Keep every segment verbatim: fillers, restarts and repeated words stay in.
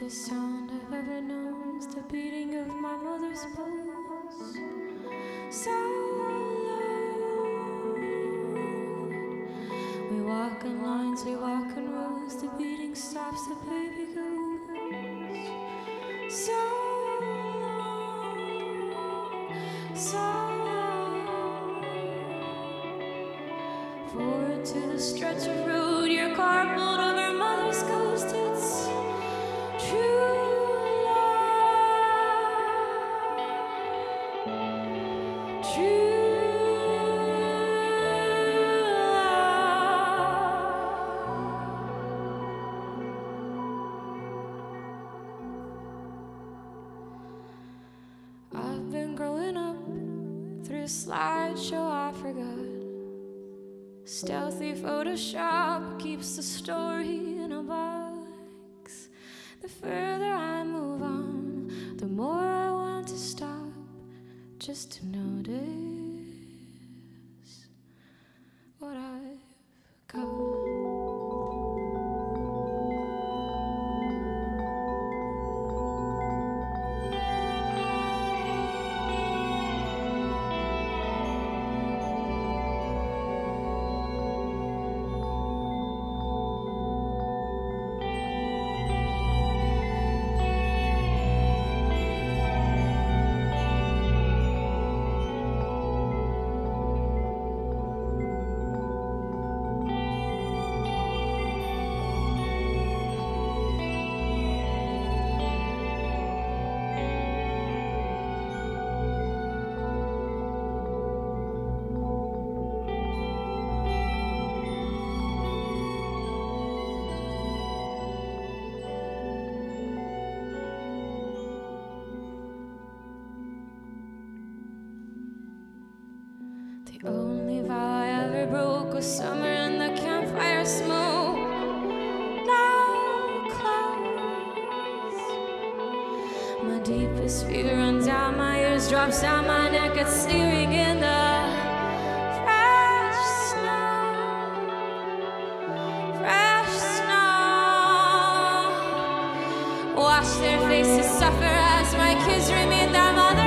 The sound I've ever known is the beating of my mother's pulse. So loud, we walk in lines, we walk in rows. The beating stops, the baby goes. So loud, so loud. Forward to the stretch of road, your car pulled over mother's ghost. It's slideshow I forgot. Stealthy Photoshop keeps the story in a box. The further I move on, the more I want to stop, just to notice what I've got. The only vow I ever broke was somewhere in the camp. This fear runs down my ears, drops down my neck. It's searing in the fresh snow, fresh snow. Watch their faces suffer as my kids remain their mother.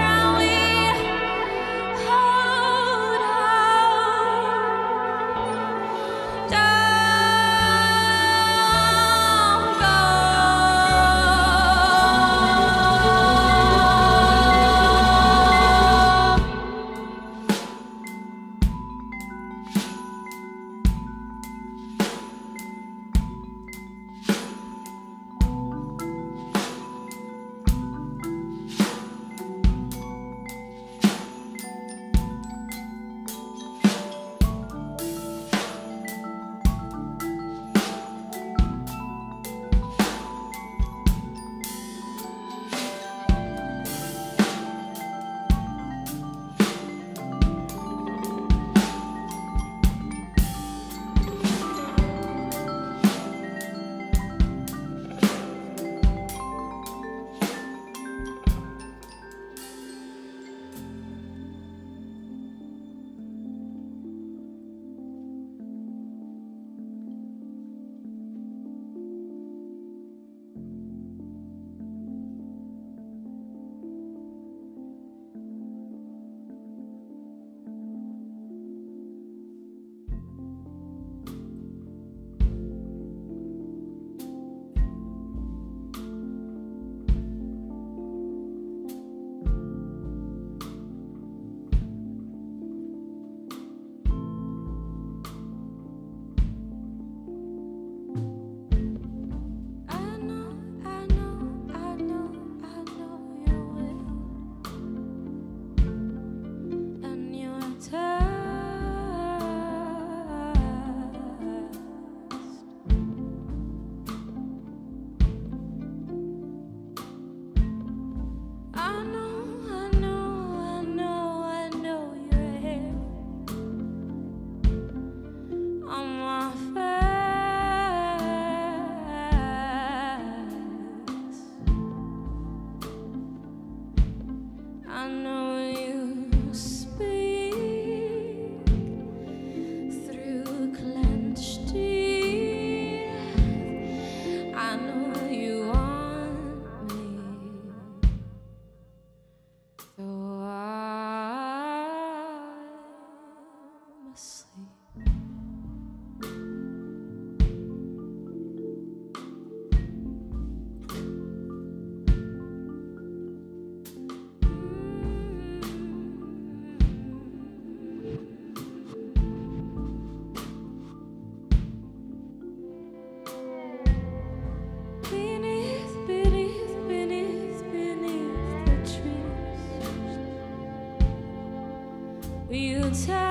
You tell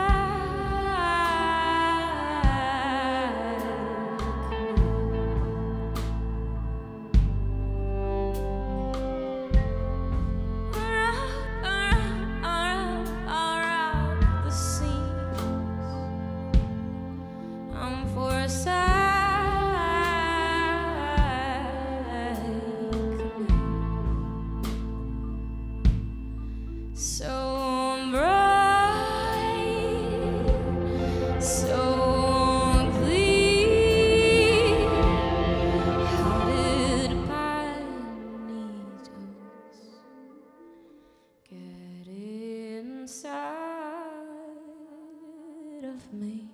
inside of me.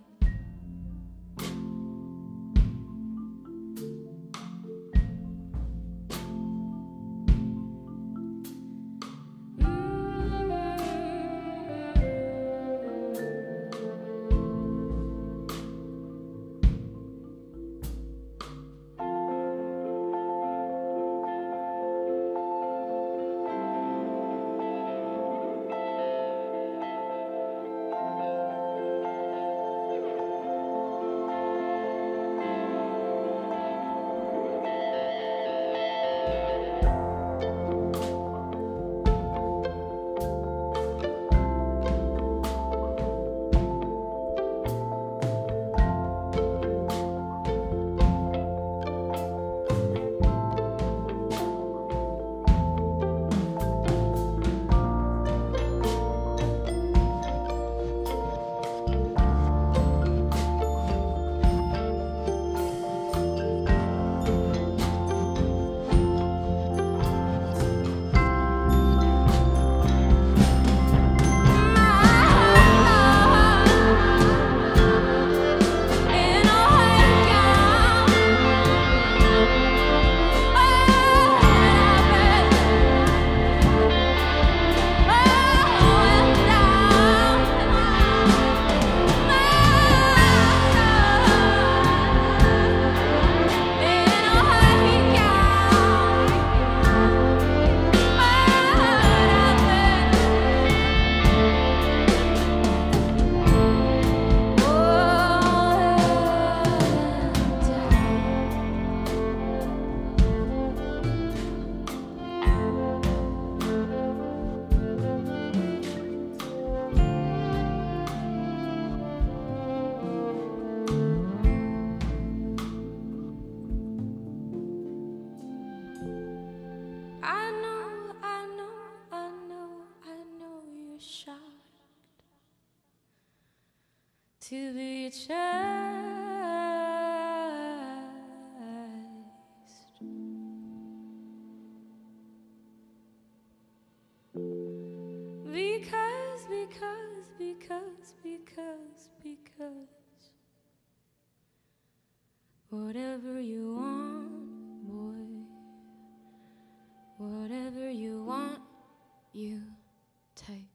to be a chased. Because, because, because, because, because, whatever you want, boy, whatever you want, you take.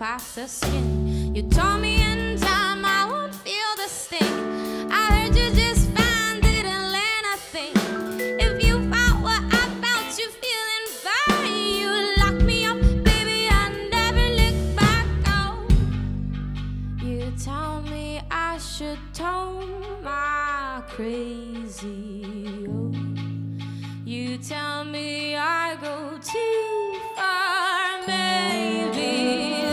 past the skin. You told me in time I won't feel the sting. I heard you just fine, didn't learn a thing. If you felt what I felt, you feeling fine. You locked me up, baby, I never looked back out. You told me I should tone my crazy. Oh, you tell me I go too far, maybe. You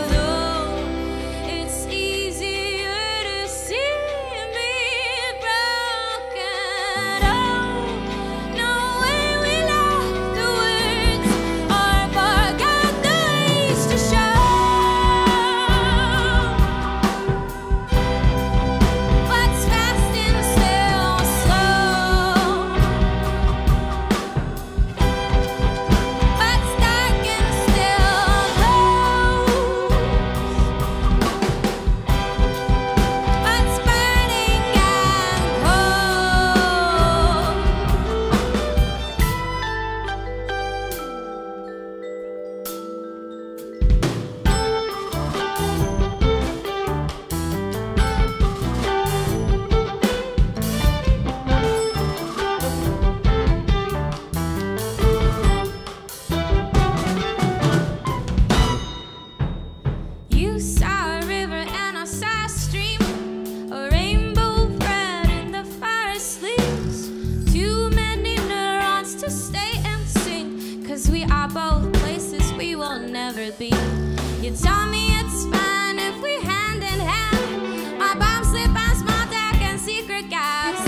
tell me it's fine if we hand in hand. My bombs slip and small talk and secret gaps.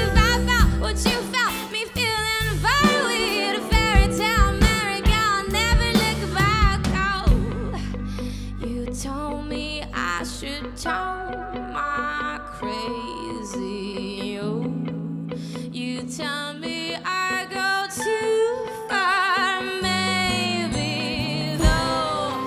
If I felt what you felt, me feeling very weird. A fairy tale America, I'll never look back. Oh, you told me I should tone my crazy. Oh, you tell me I go too far. Maybe though.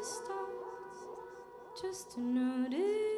the stars just to notice.